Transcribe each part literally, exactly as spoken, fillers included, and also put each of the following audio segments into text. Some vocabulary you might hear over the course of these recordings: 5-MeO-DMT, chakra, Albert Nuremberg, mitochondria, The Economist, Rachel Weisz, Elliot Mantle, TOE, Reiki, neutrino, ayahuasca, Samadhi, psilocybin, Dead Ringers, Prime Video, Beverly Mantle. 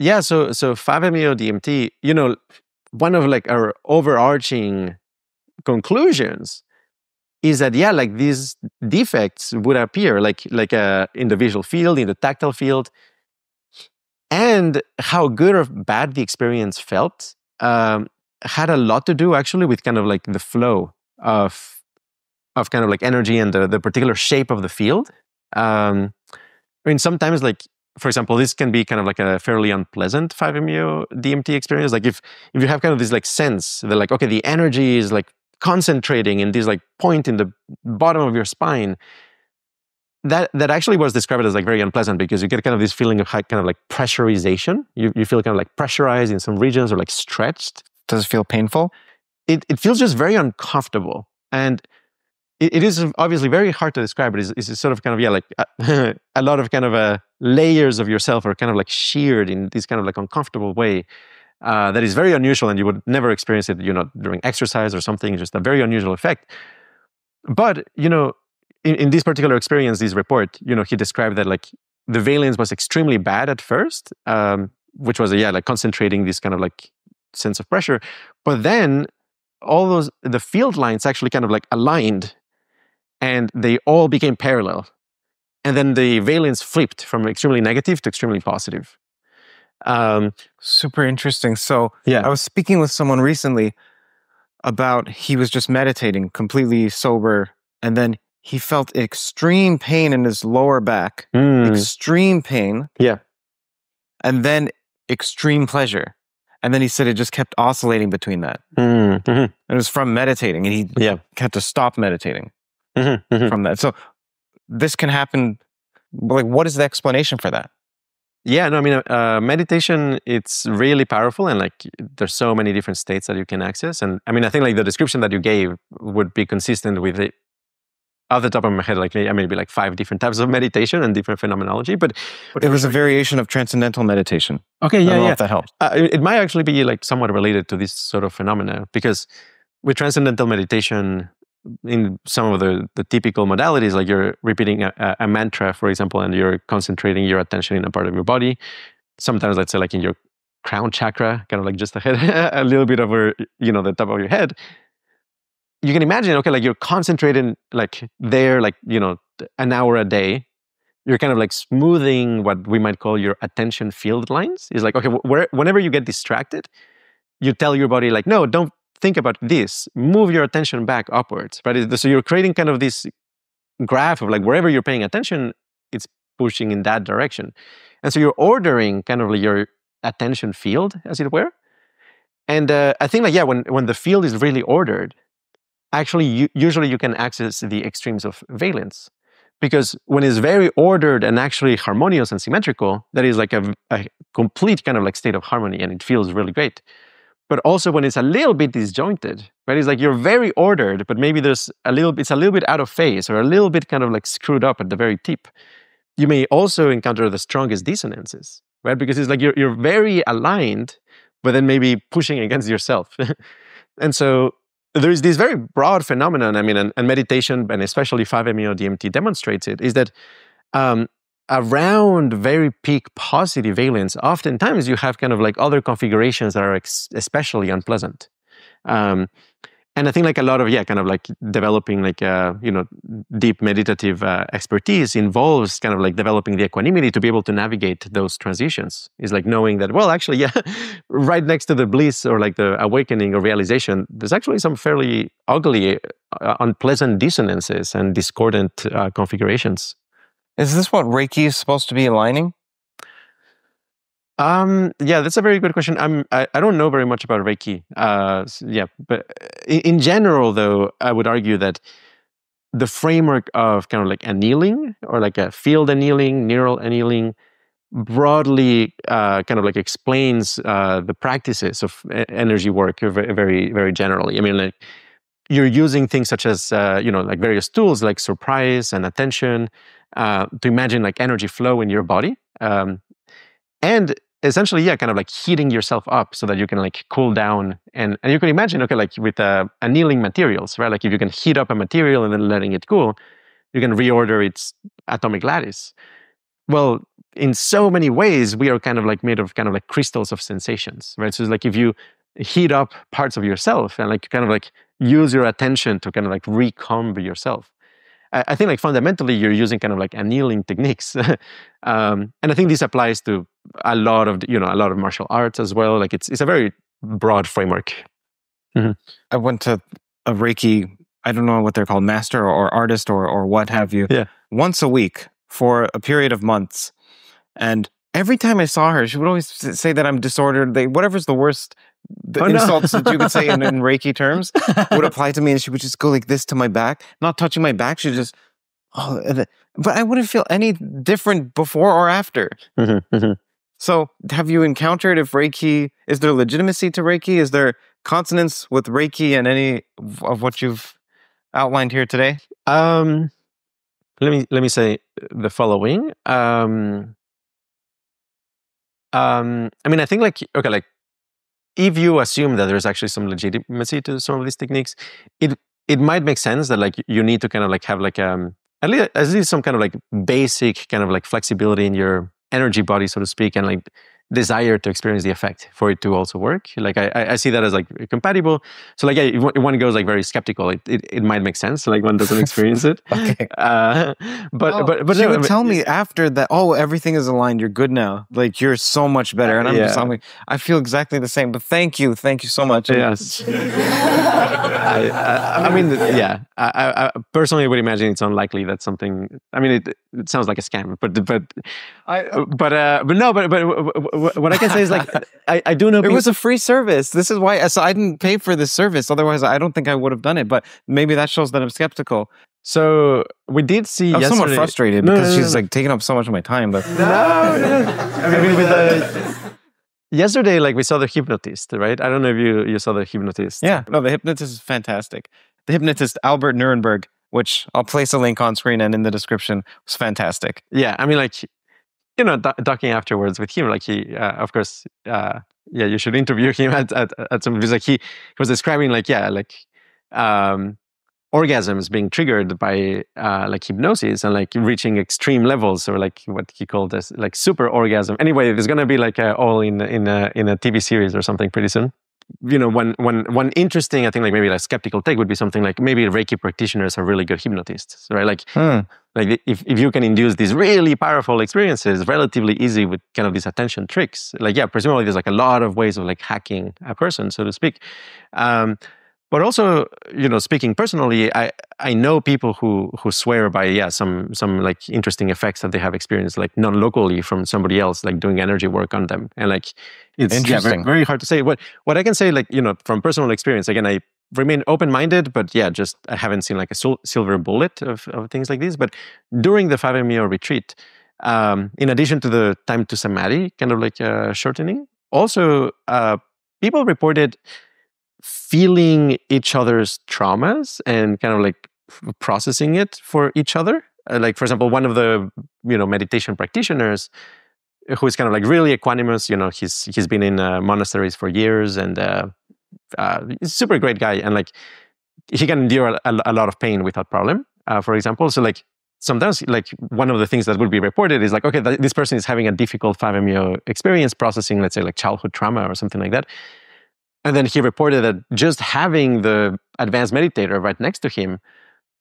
Yeah, so so five meo D M T, you know, one of like our overarching conclusions is that yeah, like these defects would appear like like uh, in the visual field, in the tactile field, and how good or bad the experience felt um, had a lot to do actually with kind of like the flow of of kind of like energy and the, the particular shape of the field. Um, I mean, sometimes like, for example, this can be kind of like a fairly unpleasant five meo D M T experience. Like if, if you have kind of this like sense that like, okay, the energy is like concentrating in this like point in the bottom of your spine, that that actually was described as like very unpleasant because you get kind of this feeling of high, kind of like pressurization. You, you feel kind of like pressurized in some regions or like stretched. Does it feel painful? It, it feels just very uncomfortable. And it, it is obviously very hard to describe, but it's, it's sort of kind of, yeah, like a, a lot of kind of uh, layers of yourself are kind of like sheared in this kind of like uncomfortable way uh, that is very unusual, and you would never experience it, you know, during exercise or something. It's just a very unusual effect. But, you know, In, in this particular experience, this report, you know, he described that like the valence was extremely bad at first, um, which was, yeah, like concentrating this kind of like sense of pressure. But then all those, the field lines actually kind of like aligned and they all became parallel. And then the valence flipped from extremely negative to extremely positive. Um, Super interesting. So yeah, I was speaking with someone recently about, he was just meditating completely sober, and then he felt extreme pain in his lower back, mm. extreme pain, yeah, and then extreme pleasure. And then he said it just kept oscillating between that. Mm. Mm-hmm. And it was from meditating, and he yeah. had to stop meditating mm-hmm. Mm-hmm. from that. So this can happen. Like, what is the explanation for that? Yeah, no, I mean, uh, meditation, it's really powerful, and like there's so many different states that you can access. And I mean, I think like the description that you gave would be consistent with it. Off the top of my head, like maybe like five different types of meditation and different phenomenology, but, but it was a variation of transcendental meditation. Okay, yeah, I don't yeah. know if that helps. Uh, it, it might actually be like somewhat related to this sort of phenomena, because with transcendental meditation, in some of the the typical modalities, like you're repeating a, a mantra, for example, and you're concentrating your attention in a part of your body. Sometimes, let's say, like in your crown chakra, kind of like just ahead, a little bit over, you know, the top of your head. You can imagine, okay, like you're concentrating like there, like, you know, an hour a day. You're kind of like smoothing what we might call your attention field lines. It's like, okay, where, whenever you get distracted, you tell your body like, no, don't think about this. Move your attention back upwards, right? So you're creating kind of this graph of like wherever you're paying attention, it's pushing in that direction. And so you're ordering kind of like your attention field, as it were. And uh, I think like, yeah, when, when the field is really ordered, actually, you, usually you can access the extremes of valence, because when it's very ordered and actually harmonious and symmetrical, that is like a, a complete kind of like state of harmony, and it feels really great. But also when it's a little bit disjointed, right? It's like you're very ordered, but maybe there's a little, it's a little bit out of phase or a little bit kind of like screwed up at the very tip. You may also encounter the strongest dissonances, right? Because it's like you're, you're very aligned, but then maybe pushing against yourself. And so there is this very broad phenomenon, I mean, and, and meditation, and especially five meo D M T demonstrates it, is that um, around very peak positive valence, oftentimes you have kind of like other configurations that are especially unpleasant. Um, and I think like a lot of, yeah, kind of like developing like, uh, you know, deep meditative uh, expertise involves kind of like developing the equanimity to be able to navigate those transitions. It's like knowing that, well, actually, yeah, right next to the bliss or like the awakening or realization, there's actually some fairly ugly, uh, unpleasant dissonances and discordant uh, configurations. Is this what Reiki is supposed to be aligning? Um, yeah, that's a very good question. I'm, I, I don't know very much about Reiki. Uh, yeah, but in, in general, though, I would argue that the framework of kind of like annealing or like a field annealing, neural annealing, broadly uh, kind of like explains uh, the practices of energy work very, very generally. I mean, like you're using things such as, uh, you know, like various tools like surprise and attention uh, to imagine like energy flow in your body. Um, and essentially, yeah, kind of like heating yourself up so that you can like cool down. And, and you can imagine, okay, like with uh, annealing materials, right? Like if you can heat up a material and then letting it cool, you can reorder its atomic lattice. Well, in so many ways, we are kind of like made of kind of like crystals of sensations, right? So it's like if you heat up parts of yourself and like kind of like use your attention to kind of like recomb yourself. I, I think like fundamentally you're using kind of like annealing techniques. um, and I think this applies to a lot of, you know, a lot of martial arts as well. Like it's, it's a very broad framework. Mm-hmm. I went to a Reiki, I don't know what they're called, master or artist or, or what have you, yeah. once a week for a period of months. And every time I saw her, she would always say that I'm disordered. They, whatever's the worst the oh, insults no. that you could say in, in Reiki terms would apply to me. And she would just go like this to my back, not touching my back. She just, oh, but I wouldn't feel any different before or after. Mm-hmm, mm-hmm. So have you encountered if Reiki, is there legitimacy to Reiki? Is there consonance with Reiki and any of what you've outlined here today? Um, let me, let me say the following. Um, um, I mean, I think like, okay, like if you assume that there's actually some legitimacy to some of these techniques, it, it might make sense that like you need to kind of like have like um, at least, at least some kind of like basic kind of like flexibility in your energy body, so to speak, and like desire to experience the effect for it to also work. Like I, I see that as like compatible. So like I, one goes like very skeptical. It, it it might make sense. Like one doesn't experience it. okay. Uh, but, oh, but but she no, would but, tell me after that. Oh, everything is aligned. You're good now. Like you're so much better. And I'm yeah. just I'm like I feel exactly the same. But thank you, thank you so much. Yes. I, I, I mean yeah. I, I personally would imagine it's unlikely that something. I mean it, it sounds like a scam. But but I but uh, but no but but. What I can say is like, I, I do know- It people, was a free service. This is why, so I didn't pay for this service. Otherwise, I don't think I would have done it, but maybe that shows that I'm skeptical. So we did see I'm somewhat frustrated no, because no, no, she's no. like taking up so much of my time. But no, no, no. I mean, with the, yesterday, like we saw the hypnotist, right? I don't know if you, you saw the hypnotist. Yeah, no, the hypnotist is fantastic. The hypnotist, Albert Nuremberg, which I'll place a link on screen and in the description, was fantastic. Yeah, I mean like, you know, talking afterwards with him, like he, uh, of course, uh, yeah, you should interview him at, at, at some, because like he, he was describing like, yeah, like um, orgasms being triggered by uh, like hypnosis and like reaching extreme levels or like what he called as like super orgasm. Anyway, there's going to be like a, all in, in, a, in a T V series or something pretty soon. You know, one, one, one interesting, I think like maybe like skeptical take would be something like maybe Reiki practitioners are really good hypnotists, right? Like, mm. like if, if you can induce these really powerful experiences relatively easy with kind of these attention tricks, like, yeah, presumably there's like a lot of ways of like hacking a person, so to speak. Um, but also, you know, speaking personally, I, I know people who, who swear by, yeah, some, some like interesting effects that they have experienced, like non-locally from somebody else, like doing energy work on them. And like, it's interesting. Yeah, very, very hard to say. What, what I can say, like, you know, from personal experience, again, I remain open-minded, but yeah, just I haven't seen like a sil silver bullet of, of things like this. But during the five M E O retreat, um, in addition to the time to Samadhi, kind of like uh, shortening, also uh, people reported feeling each other's traumas and kind of like processing it for each other. Uh, like, for example, one of the, you know, meditation practitioners who is kind of like really equanimous, you know, he's, he's been in uh, monasteries for years and uh, uh, he's a super great guy. And like, he can endure a, a, a lot of pain without problem, uh, for example. So like, sometimes like one of the things that would be reported is like, okay, th this person is having a difficult five M E O experience processing, let's say like childhood trauma or something like that. And then he reported that just having the advanced meditator right next to him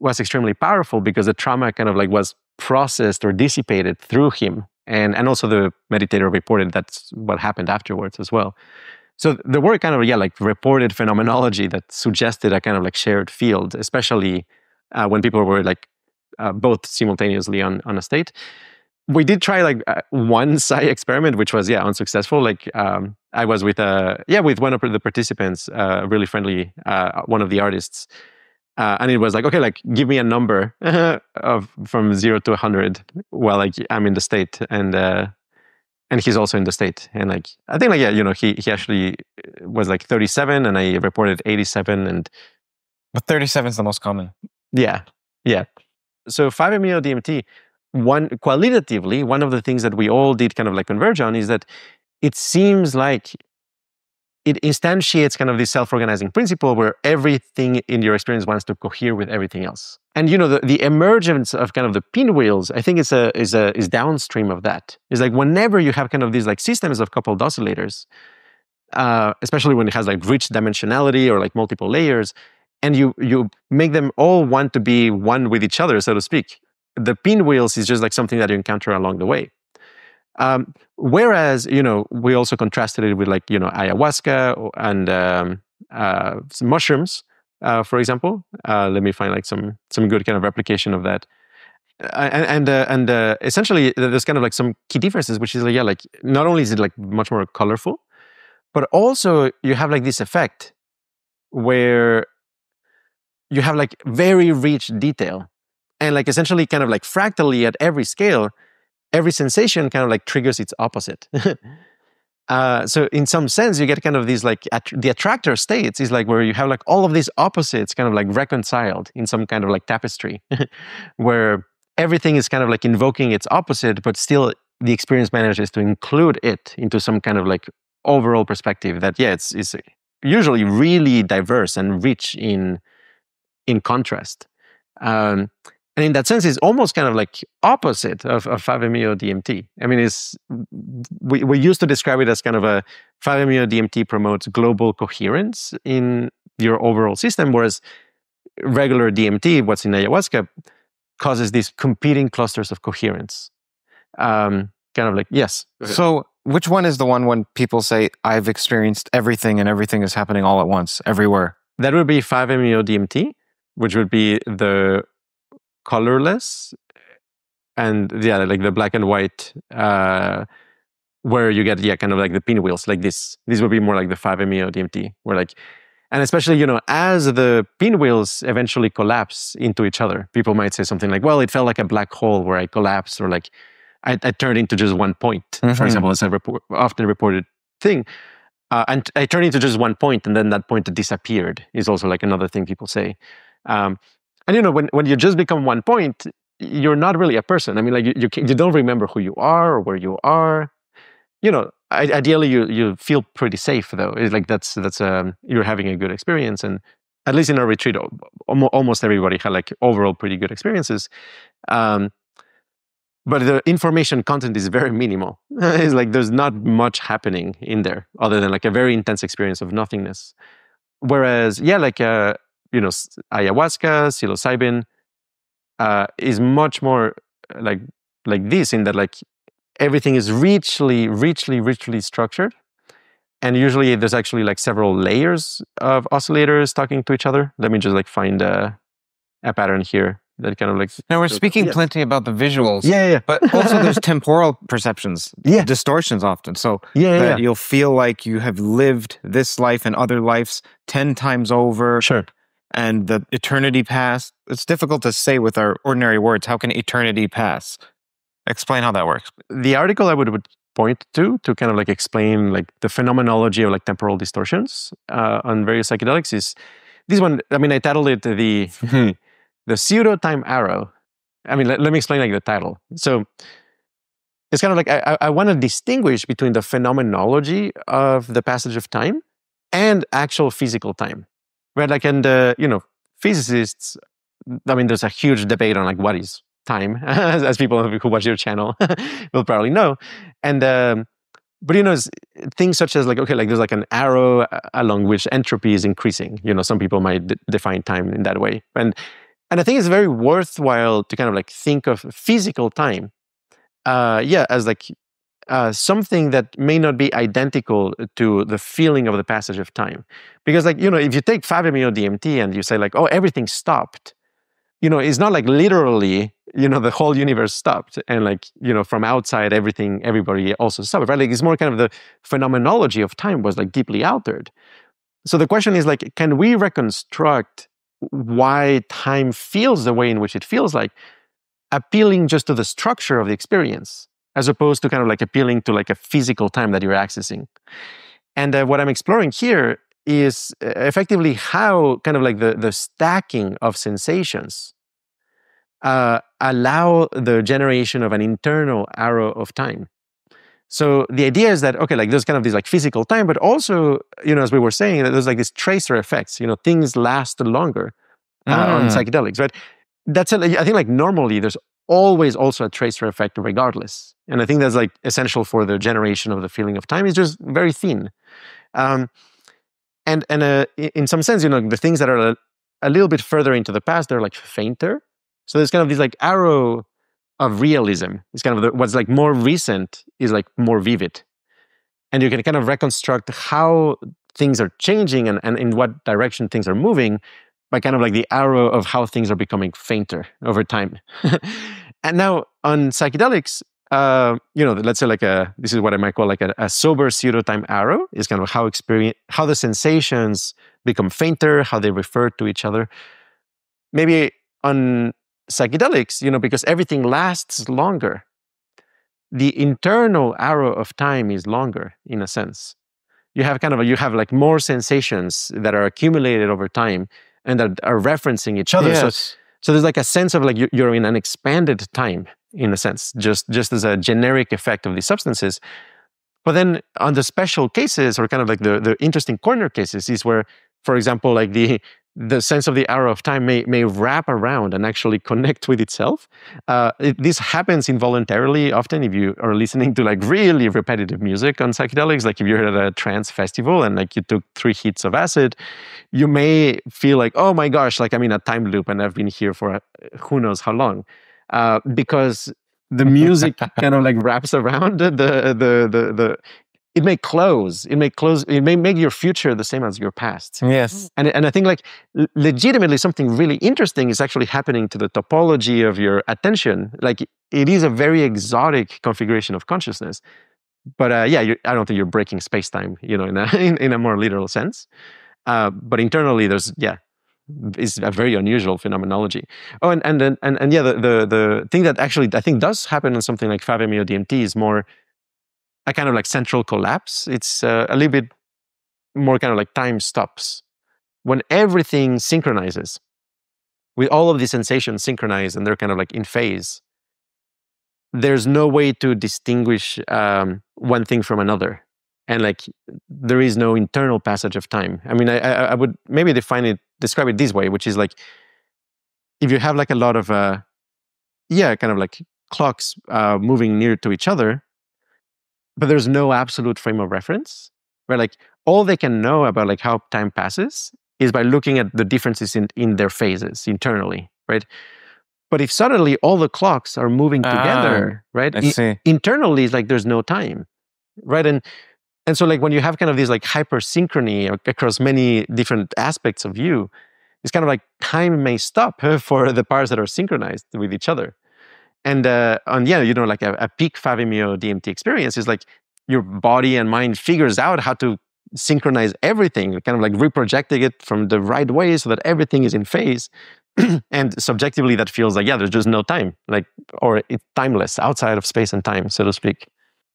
was extremely powerful because the trauma kind of like was processed or dissipated through him. And, and also the meditator reported that's what happened afterwards as well. So there were kind of, yeah, like reported phenomenology that suggested a kind of like shared field, especially uh, when people were like uh, both simultaneously on, on a state. We did try like uh, one psi experiment, which was, yeah, unsuccessful. Like um, I was with, uh, yeah, with one of the participants, uh, really friendly, uh, one of the artists. Uh, and it was like, okay, like give me a number of from zero to a hundred while like I'm in the state. And uh, and he's also in the state. And like, I think like, yeah, you know, he, he actually was like thirty-seven and I reported eighty-seven. And but thirty-seven is the most common. Yeah, yeah. So five M E O D M T, one, qualitatively, one of the things that we all did kind of like converge on is that it seems like it instantiates kind of this self-organizing principle where everything in your experience wants to cohere with everything else. And, you know, the, the emergence of kind of the pinwheels, I think it's a, is, a, is downstream of that. It's like whenever you have kind of these like systems of coupled oscillators, uh, especially when it has like rich dimensionality or like multiple layers, and you, you make them all want to be one with each other, so to speak, the pinwheels is just like something that you encounter along the way. Um, whereas, you know, we also contrasted it with like, you know, ayahuasca and um, uh, some mushrooms, uh, for example. Uh, let me find like some, some good kind of replication of that. Uh, and and, uh, and uh, essentially there's kind of like some key differences, which is like, yeah, like not only is it like much more colorful, but also you have like this effect where you have like very rich detail and like essentially kind of like fractally at every scale, every sensation kind of like triggers its opposite. uh, so in some sense, you get kind of these like, at the attractor states is like where you have like all of these opposites kind of like reconciled in some kind of like tapestry where everything is kind of like invoking its opposite, but still the experience manages to include it into some kind of like overall perspective that, yeah, it's, it's usually really diverse and rich in, in contrast. Um, And in that sense, it's almost kind of like opposite of, of five meo D M T. I mean, it's, we, we used to describe it as kind of a five meo D M T promotes global coherence in your overall system, whereas regular D M T, what's in ayahuasca, causes these competing clusters of coherence. Um, kind of like, yes. So which one is the one when people say, I've experienced everything and everything is happening all at once, everywhere? That would be five meo D M T, which would be the colorless, and yeah, like the black and white, uh, where you get, yeah, kind of like the pinwheels, like this. These would be more like the five meo D M T, where like, and especially, you know, as the pinwheels eventually collapse into each other, people might say something like, well, it felt like a black hole where I collapsed, or like, I, I turned into just one point, mm-hmm. for example, as a report, often reported thing. Uh, and I turned into just one point, and then that point disappeared is also like another thing people say. Um, And you know, when, when you just become one point, you're not really a person. I mean, like you, you, you don't remember who you are or where you are. You know, I, ideally you, you feel pretty safe though. It's like that's, that's um, you're having a good experience. And at least in our retreat, almost everybody had like overall pretty good experiences. Um, but the information content is very minimal. It's like there's not much happening in there other than like a very intense experience of nothingness. Whereas, yeah, like, uh, you know, ayahuasca, psilocybin, uh, is much more like like this in that like everything is richly, richly, richly structured, and usually there's actually like several layers of oscillators talking to each other. Let me just like find a, a pattern here that kind of like. Now we're speaking yes. plenty about the visuals, yeah, yeah, yeah. but also there's temporal perceptions, yeah, distortions often. So yeah, that yeah. you'll feel like you have lived this life and other lives ten times over. Sure. And the eternity past, it's difficult to say with our ordinary words. How can eternity pass? Explain how that works. The article I would, would point to, to kind of like explain like the phenomenology of like temporal distortions uh, on various psychedelics is this one. I mean, I titled it the, the pseudo-time arrow. I mean, let, let me explain like the title. So it's kind of like, I, I want to distinguish between the phenomenology of the passage of time and actual physical time. Right, like, and, uh, you know, physicists, I mean, there's a huge debate on, like, what is time, as, as people who watch your channel will probably know. And, um, but, you know, things such as, like, okay, like, there's, like, an arrow along which entropy is increasing. You know, some people might d define time in that way. And, and I think it's very worthwhile to kind of, like, think of physical time, uh, yeah, as, like, Uh, something that may not be identical to the feeling of the passage of time. Because like, you know, if you take five meo D M T and you say like, oh, everything stopped, you know, it's not like literally, you know, the whole universe stopped and like, you know, from outside everything, everybody also stopped, right? Like it's more kind of the phenomenology of time was like deeply altered. So the question is like, can we reconstruct why time feels the way in which it feels like, appealing just to the structure of the experience? As opposed to kind of like appealing to like a physical time that you're accessing. And uh, what I'm exploring here is effectively how kind of like the, the stacking of sensations uh, allow the generation of an internal arrow of time. So the idea is that, okay, like there's kind of this like physical time, but also, you know, as we were saying, that there's like these tracer effects, you know, things last longer uh, mm. on psychedelics, right? That's, a, I think like normally there's always also a tracer effect regardless. And I think that's like essential for the generation of the feeling of time. It's just very thin. Um, and and uh, in some sense, you know, the things that are a, a little bit further into the past, they're like fainter. So there's kind of this like arrow of realism. It's kind of the, what's like more recent is like more vivid. And you can kind of reconstruct how things are changing and, and in what direction things are moving by kind of like the arrow of how things are becoming fainter over time. And now on psychedelics, uh, you know, let's say like a, this is what I might call like a, a sober pseudo-time arrow, is kind of how experience, how the sensations become fainter, how they refer to each other. Maybe on psychedelics, you know, because everything lasts longer, the internal arrow of time is longer in a sense. You have kind of, a, you have like more sensations that are accumulated over time and that are referencing each other. Yes. So, so there's like a sense of like you're in an expanded time in a sense, just, just as a generic effect of these substances. But then on the special cases or kind of like the, the interesting corner cases is where, for example, like the the sense of the arrow of time may, may wrap around and actually connect with itself. Uh, it, this happens involuntarily often if you are listening to like really repetitive music on psychedelics, like if you're at a trance festival and like you took three hits of acid, you may feel like, oh my gosh, like I'm in a time loop and I've been here for a, who knows how long. Uh, because the music kind of like wraps around the, the, the, the It may close, it may close, it may make your future the same as your past. Yes. And, and I think like legitimately something really interesting is actually happening to the topology of your attention. Like it is a very exotic configuration of consciousness. But uh, yeah, you're, I don't think you're breaking space-time, you know, in a, in, in a more literal sense. Uh, but internally there's, yeah, it's a very unusual phenomenology. Oh, and, and, and, and, and yeah, the, the, the thing that actually I think does happen on something like five M E O D M T is more a kind of like central collapse. It's uh, a little bit more kind of like time stops. When everything synchronizes, with all of the sensations synchronized and they're kind of like in phase, there's no way to distinguish um, one thing from another. And like, there is no internal passage of time. I mean, I, I would maybe define it, describe it this way, which is like, if you have like a lot of, uh, yeah, kind of like clocks uh, moving near to each other, but there's no absolute frame of reference, right? Like all they can know about like how time passes is by looking at the differences in, in their phases internally, right? But if suddenly all the clocks are moving together, ah, right? I see. Internally, it's like there's no time, right? And and so like when you have kind of this like hypersynchrony across many different aspects of you, it's kind of like time may stop for the parts that are synchronized with each other. And uh, on, yeah, you know, like a, a peak five M E O D M T experience is like your body and mind figures out how to synchronize everything, kind of like reprojecting it from the right way so that everything is in phase. And subjectively, that feels like, yeah, there's just no time, like, or it's timeless, outside of space and time, so to speak.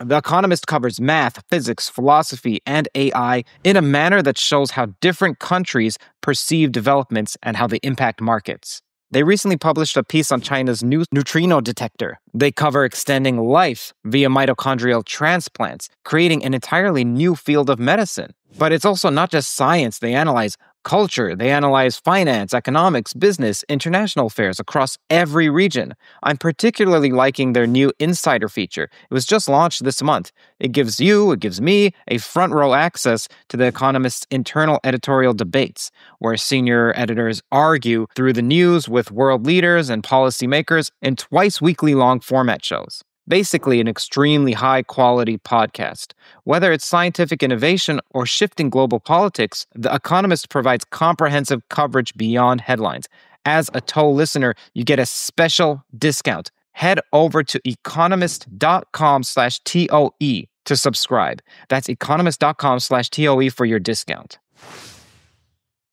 The Economist covers math, physics, philosophy, and A I in a manner that shows how different countries perceive developments and how they impact markets. They recently published a piece on China's new neutrino detector. They cover extending life via mitochondrial transplants, creating an entirely new field of medicine. But it's also not just science. They analyze culture. They analyze finance, economics, business, international affairs across every region. I'm particularly liking their new Insider feature. It was just launched this month. It gives you, it gives me, a front row access to The Economist's internal editorial debates, where senior editors argue through the news with world leaders and policymakers in twice weekly long format shows. Basically, an extremely high-quality podcast. Whether it's scientific innovation or shifting global politics, The Economist provides comprehensive coverage beyond headlines. As a T O E listener, you get a special discount. Head over to economist dot com slash T O E to subscribe. That's economist dot com slash T O E for your discount.